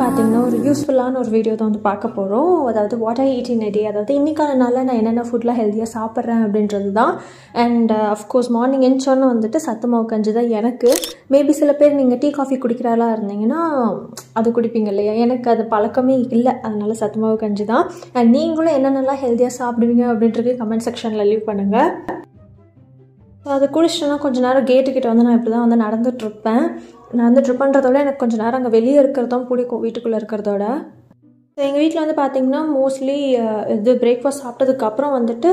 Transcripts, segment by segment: பார்த்தீங்கன்னா ஒரு யூஸ்ஃபுல்லான ஒரு வீடியோ தான் வந்து பார்க்க போகிறோம். அதாவது வாட் ஐ ஈட் இன் எ டே, அதாவது இன்றைக்கான நாளில் நான் என்னென்ன ஃபுட்லாம் ஹெல்த்தியாக சாப்பிட்றேன் அப்படின்றது தான். அண்ட் அஃப்கோர்ஸ் மார்னிங் எஞ்சோன்னு வந்துட்டு சத்து மாவு கஞ்சி தான் எனக்கு. மேபி சில பேர் நீங்கள் டீ காஃபி குடிக்கிறாரா இருந்தீங்கன்னா அது குடிப்பீங்க இல்லையா, எனக்கு அது பழக்கமே இல்லை, அதனால சத்து மாவு கஞ்சி தான். அண்ட் நீங்களும் என்னென்னலாம் ஹெல்த்தியாக சாப்பிடுவீங்க அப்படின்றது கமெண்ட் செக்ஷனில் லீவ் பண்ணுங்கள். ஸோ அது குளிச்சுட்டோன்னா கொஞ்சம் நேரம் கேட்டுக்கிட்ட வந்து நான் இப்படி தான் வந்து நடந்துகிட்ருப்பேன்றதோட எனக்கு கொஞ்சம் நேரம் அங்கே வெளியே இருக்கிறதும் பிடிக்கும் வீட்டுக்குள்ளே இருக்கிறதோட. ஸோ எங்கள் வீட்டில் வந்து பார்த்திங்கன்னா மோஸ்ட்லி இது பிரேக்ஃபாஸ்ட் சாப்பிட்டதுக்கப்புறம் வந்துட்டு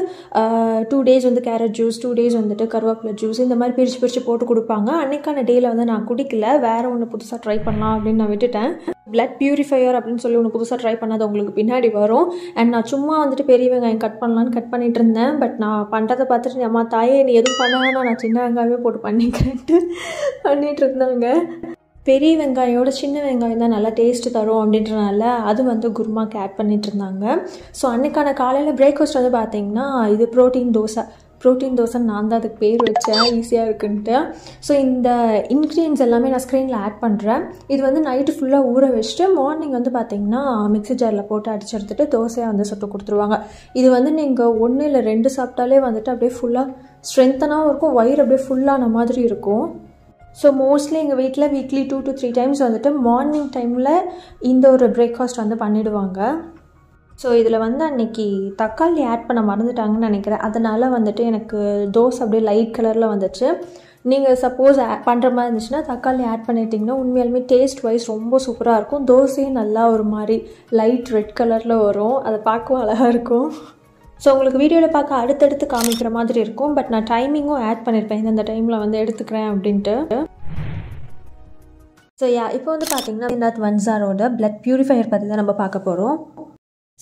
2 days வந்து கேரட் ஜூஸ், 2 days வந்துட்டு கருவேப்பிலை ஜூஸ், இந்த மாதிரி பிரித்து பிரித்து போட்டு கொடுப்பாங்க. அன்றைக்கான டேயில் வந்து நான் குடிக்கல, வேறு ஒன்று புதுசாக ட்ரை பண்ணலாம் அப்படின்னு நான் விட்டுட்டேன். பிளட் பியூரிஃபையர் அப்படின்னு சொல்லி ஒன்று புதுசாக ட்ரை பண்ணாது, உங்களுக்கு பின்னாடி வரும். அண்ட் நான் சும்மா வந்துட்டு பெரிய வெங்காயம் கட் பண்ணலான்னு கட் பண்ணிகிட்டு இருந்தேன். பட் நான் பண்ணுறதை பார்த்துட்டு அம்மா தாயே நீ எதுவும் பண்ணாங்கன்னா நான் சின்ன வெங்காயமே போட்டு பண்ணிக்கிறேன்ட்டு பண்ணிகிட்டு இருந்தாங்க. பெரிய வெங்காயோட சின்ன வெங்காயம் தான் நல்லா டேஸ்ட்டு தரும் அப்படின்றனால அது வந்து குருமாக்கு ஆட் பண்ணிகிட்டு இருந்தாங்க. ஸோ அன்றைக்கான காலையில் பிரேக்ஃபாஸ்ட் வந்து பார்த்திங்கன்னா இது ப்ரோட்டீன் தோசை நான் தான் அதுக்கு பேர் வச்சேன், ஈஸியாக இருக்குன்ட்டு. ஸோ இந்த இன்க்ரீடியன்ஸ் எல்லாமே நான் ஸ்க்ரீனில் ஆட் பண்ணுறேன். இது வந்து நைட்டு ஃபுல்லாக ஊற வச்சுட்டு மார்னிங் வந்து பார்த்திங்கன்னா மிக்ஸி ஜாரில் போட்டு அடிச்சு எடுத்துகிட்டு தோசையாக வந்து சுட்டு கொடுத்துருவாங்க. இது வந்து நீங்கள் 1 இல்லை 2 சாப்பிட்டாலே வந்துட்டு அப்படியே ஃபுல்லாக ஸ்ட்ரென்த்தனாகவும் இருக்கும், வயிறு அப்படியே ஃபுல்லான மாதிரி இருக்கும். ஸோ மோஸ்ட்லி எங்கள் வீட்டில் வீக்லி 2 to 3 டைம்ஸ் வந்துட்டு மார்னிங் டைமில் இந்த ஒரு பிரேக்ஃபாஸ்ட் வந்து பண்ணிவிடுவாங்க. ஸோ இதில் வந்து அன்றைக்கி தக்காளி ஆட் பண்ண மறந்துட்டாங்கன்னு நினைக்கிறேன், அதனால் வந்துட்டு எனக்கு தோசை அப்படியே லைட் கலரில் வந்துச்சு. நீங்கள் சப்போஸ் பண்ணுற மாதிரி இருந்துச்சுன்னா தக்காளி ஆட் பண்ணிட்டிங்கன்னா உண்மையாலுமே டேஸ்ட் வைஸ் ரொம்ப சூப்பராக இருக்கும். தோசையும் நல்லா ஒரு மாதிரி லைட் ரெட் கலரில் வரும், அதை பார்க்கவும் அழகாக இருக்கும். ஸோ உங்களுக்கு வீடியோவில் பார்க்க அடுத்தடுத்து காமிக்கிற மாதிரி இருக்கும். பட் நான் டைமிங்கும் ஆட் பண்ணியிருப்பேன், இந்த டைமில் வந்து எடுத்துக்கிறேன் அப்படின்ட்டு. ஸோ இப்போ வந்து பார்த்திங்கன்னா இந்த வன்சாரோட பிளட் பியூரிஃபையர் பற்றி தான் நம்ம பார்க்க போகிறோம்.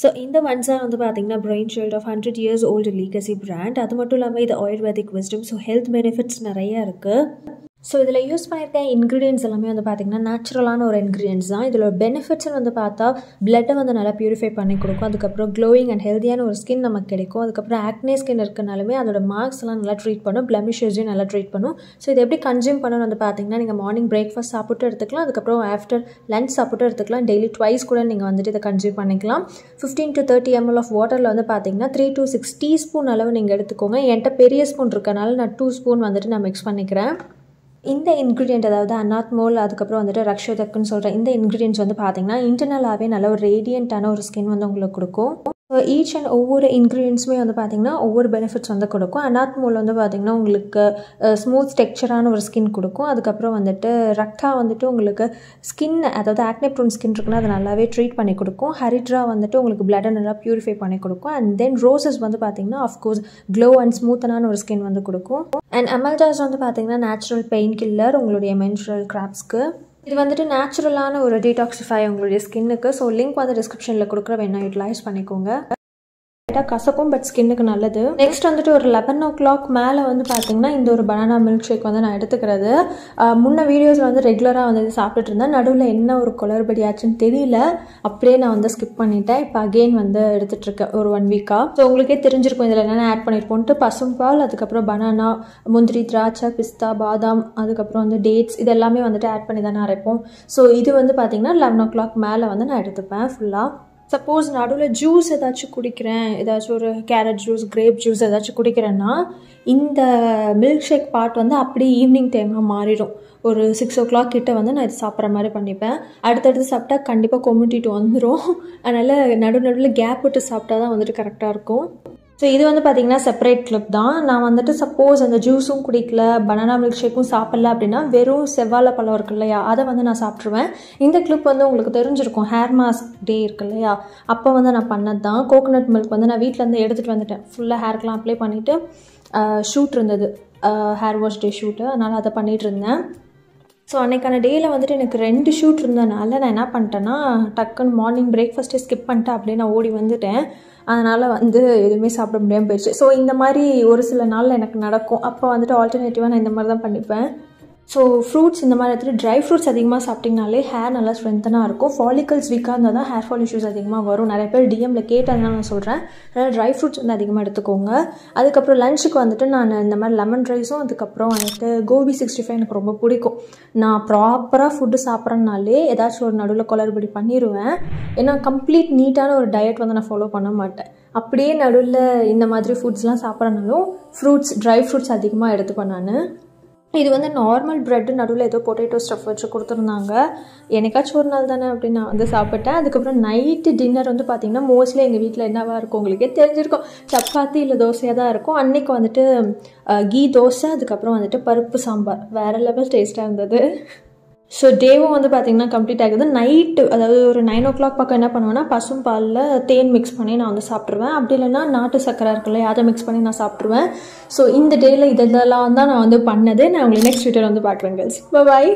ஸோ இந்த வன்சார் வந்து பார்த்திங்கன்னா brain shield of 100 years old legacy brand. அது மட்டும் இல்லாமல் இது ayurvedic wisdom, so health benefits நிறையா இருக்குது. ஸோ இதில் யூஸ் பண்ணியிருக்க இன்க்ரீடியன்ஸ் எல்லாமே வந்து பார்த்திங்கன்னா நேச்சுரலான ஒரு இன்க்ரீடியன்ஸ் தான். இதில் ஒரு பெனிஃபிட்ஸ்னு வந்து பார்த்தா பிளட்டை வந்து நல்லா பியூரிஃபை பண்ணி கொடுக்கும், அதுக்கப்புறம் க்ளோயிங் அண்ட் ஹெல்த்தியான ஒரு ஸ்கின் நமக்கு கிடைக்கும், அதுக்கப்புறம் ஆக்னே ஸ்கின் இருக்கனாலுமே அதோட மார்க்ஸ்லாம் நல்லா ட்ரீட் பண்ணும், பிளமிஷஸையும் நல்லா ட்ரீட் பண்ணும். ஸோ இது எப்படி கன்சியூம் பண்ணணும்னு வந்து பார்த்திங்கன்னா நீங்கள் மார்னிங் பிரேக்ஃபாஸ்ட் சாப்பிட்டு எடுத்துக்கலாம், அதுக்கப்புறம் ஆஃப்டர் லன்ச் சாப்பிட்டு எடுத்துக்கலாம். டெய்லி ட்வைஸ் கூட நீங்கள் வந்துட்டு இதை கன்சியூம் பண்ணிக்கலாம். 15 to 30 ml ஆஃப் வாட்டரில் வந்து பார்த்திங்கன்னா 3 to 6 டீஸ்பூன் அளவு நீங்கள் எடுத்துக்கோங்க. என்கிட்ட பெரிய ஸ்பூன் இருக்கனால நான் 2 ஸ்பூன் வந்துட்டு நான் மிக்ஸ் பண்ணிக்கிறேன். இந்த இன்க்ரீடியன்ட், அதாவது அனாத்மோல், அதுக்கப்புறம் வந்துட்டு ரக்ஷோதக்குன்னு சொல்கிற இந்த இன்க்ரீடியன்ட்ஸ் வந்து பார்த்திங்கன்னா இன்டர்னலாகவே நல்ல ஒரு ரேடியண்ட்டான ஒரு ஸ்கின் வந்து உங்களுக்கு கொடுக்கும். ஸோ ஈச் அண்ட் ஒவ்வொரு இன்க்ரீடியன்ட்ஸுமே வந்து பார்த்திங்கன்னா ஒவ்வொரு பெனிஃபிட்ஸ் வந்து கொடுக்கும். அனாத்மோல் வந்து பார்த்திங்கன்னா உங்களுக்கு ஸ்மூத் டெக்ஸ்சரான ஒரு ஸ்கின் கொடுக்கும், அதுக்கப்புறம் வந்துட்டு ரக்டா வந்துட்டு உங்களுக்கு ஸ்கின், அதாவது ஆக்னே ப்ரோன் ஸ்கின் இருக்குன்னா அது நல்லாவே ட்ரீட் பண்ணி கொடுக்கும். ஹரிட்ரா வந்துட்டு உங்களுக்கு பிளட்டை நல்லா பியூரிஃபை பண்ணி கொடுக்கும். அண்ட் தென் ரோசஸ் வந்து பார்த்திங்கன்னா அஃப்கோர்ஸ் க்ளோ அண்ட் ஸ்மூத்தனான ஒரு ஸ்கின் வந்து கொடுக்கும். அண்ட் அமல்ஜாஸ் வந்து பார்த்திங்கன்னா நேச்சுரல் பெயின் கில்லர் உங்களுடைய மென்ஸ்ட்ரல் கிராப்ஸ்க்கு. இது வந்துட்டு நேச்சுரலான ஒரு டீடாக்ஸிஃபை உங்களுடைய ஸ்கின்னுக்கு. ஸோ லிங்க் வந்து டிஸ்கிரிப்ஷனில் கொடுக்குற வேணா யூட்டிலைஸ் பண்ணிக்கோங்க. லைட்டாக கசக்கும், பட் ஸ்கின்னுக்கு நல்லது. நெக்ஸ்ட் வந்துட்டு ஒரு 11 o'clock மேலே வந்து பார்த்திங்கன்னா இந்த ஒரு பனானா மில்க் ஷேக் வந்து நான் எடுத்துக்கிறது. முன்ன வீடியோஸில் வந்து ரெகுலராக வந்து சாப்பிட்டுட்டு இருந்தேன், நடுவில் என்ன ஒரு குளறுபடி ஆச்சுன்னு தெரியல, அப்படியே நான் வந்து ஸ்கிப் பண்ணிட்டேன். இப்போ அகெயின் வந்து எடுத்துகிட்ருக்கேன் ஒரு 1 week-ஆக. ஸோ உங்களுக்கே தெரிஞ்சிருக்கும் இதில் என்னென்ன ஆட் பண்ணியிருப்போன்ட்டு. பசும்பால், அதுக்கப்புறம் பனானா, முந்திரி, திராட்சை, பிஸ்தா, பாதாம், அதுக்கப்புறம் வந்து டேட்ஸ், இது எல்லாமே வந்துட்டு ஆட் பண்ணி தான் நான் அரைப்போம். ஸோ இது வந்து பார்த்திங்கன்னா 11 o'clock மேலே வந்து நான் எடுத்துப்பேன் ஃபுல்லாக. சப்போஸ் நடுவில் ஜூஸ் ஏதாச்சும் குடிக்கிறேன், ஏதாச்சும் ஒரு கேரட் ஜூஸ், கிரேப் ஜூஸ் ஏதாச்சும் குடிக்கிறேன்னா இந்த மில்க் ஷேக் பார்ட் வந்து அப்படியே ஈவினிங் டைமாக மாறிடும். ஒரு 6 o'clock கிட்டே வந்து நான் இது சாப்பிட்ற மாதிரி பண்ணிப்பேன். அடுத்தடுத்து சாப்பிட்டா கண்டிப்பாக கொமிட்டிட்டு வந்துடும், அதனால் நடுவில் கேப் விட்டு சாப்பிட்டா தான் வந்துட்டு கரெக்டாக இருக்கும். ஸோ இது வந்து பார்த்திங்கன்னா செப்பரேட் கிளிப் தான். நான் வந்துட்டு சப்போஸ் அந்த ஜூஸும் குடிக்கல, பனானா மில்க் ஷேக்கும் சாப்பிடல அப்படின்னா வெறும் செவ்வாழைப்பழம் இருக்கு இல்லையா, அதை வந்து நான் சாப்பிட்ருவேன். இந்த கிளிப் வந்து உங்களுக்கு தெரிஞ்சிருக்கும், ஹேர் மாஸ்க் டே இருக்கு இல்லையா, அப்போ வந்து நான் பண்ணது தான். கோகோனட் மில்க் வந்து நான் வீட்டிலேருந்து எடுத்துகிட்டு வந்துட்டேன், ஃபுல்லாக ஹேர்க்கெலாம் அப்ளை பண்ணிவிட்டு ஷூட் இருந்தது, ஹேர் வாஷ் டே ஷூட்டு, அதனால் அதை பண்ணிகிட்டு இருந்தேன். ஸோ அன்றைக்கான டேயில் வந்துட்டு எனக்கு 2 ஷூட் இருந்ததுனால நான் என்ன பண்ணிட்டேன்னா டக்குன்னு மார்னிங் பிரேக்ஃபாஸ்ட்டே ஸ்கிப் பண்ணிட்டு அப்படியே நான் ஓடி வந்துட்டேன். அதனால் வந்து எதுவுமே சாப்பிட முடியாமல் போயிடுச்சு. ஸோ இந்த மாதிரி ஒரு சில நாள் எனக்கு நடக்கும், அப்போ வந்துட்டு ஆல்டர்னேட்டிவாக நான் இந்த மாதிரி தான் பண்ணிப்பேன். So fruits in the matter dry fruits adhigama saaptingale hair nalla strengthana irukum follicles weak ah irundha hair fall issues adhigama varum nariya per dm la ketadana na solren adha dry fruits undu adhigama edutukonga adukapra lunch ku vandu naan indha mari lemon rice um adukapra vandu gobi 65 enakku romba pidikum na proper ah food saaprannaale edaachum or nadula kolarpadi panniruven ena complete neatana or diet vandu na follow panna maten appadiye nadula indha madri foods la saapranalum fruits dry fruits adhigama eduthu nanu இது வந்து normal bread நடுவுல ஏதோ potato stuff வச்சு கொடுத்துருந்தாங்க எனக்காச்சும் ஒரு நாள் தானே அப்படி நான் வந்து சாப்பிட்டேன் அதுக்கப்புறம் நைட்டு டின்னர் வந்து பார்த்தீங்கன்னா மோஸ்ட்லி எங்கள் வீட்டில் என்னவா இருக்கும் உங்களுக்கே தெரிஞ்சிருக்கும் சப்பாத்தி இல்லை தோசையாக தான் இருக்கும் அன்னைக்கு வந்துட்டு கீ தோசை அதுக்கப்புறம் வந்துட்டு பருப்பு சாம்பார் வேறு லெவல் டேஸ்ட்டாக இருந்தது ஸோ டேவும் வந்து பார்த்திங்கன்னா கம்ப்ளீட் ஆகுது நைட்டு அதாவது ஒரு 9 o'clock பக்கம் என்ன பண்ணுவேன்னா பசும் பாலில் தேன் மிக்ஸ் பண்ணி நான் வந்து சாப்பிட்ருவேன் அப்படி இல்லைன்னா நாட்டு சக்கரை இருக்குல்ல அதை மிக்ஸ் பண்ணி நான் சாப்பிட்ருவேன் ஸோ இந்த டேயில் இதெல்லாம் தான் நான் வந்து பண்ணது நான் உங்களுக்கு நெக்ஸ்ட் வீடியோவில் வந்து பார்க்குறேன் கேர்ள்ஸ் பாய்.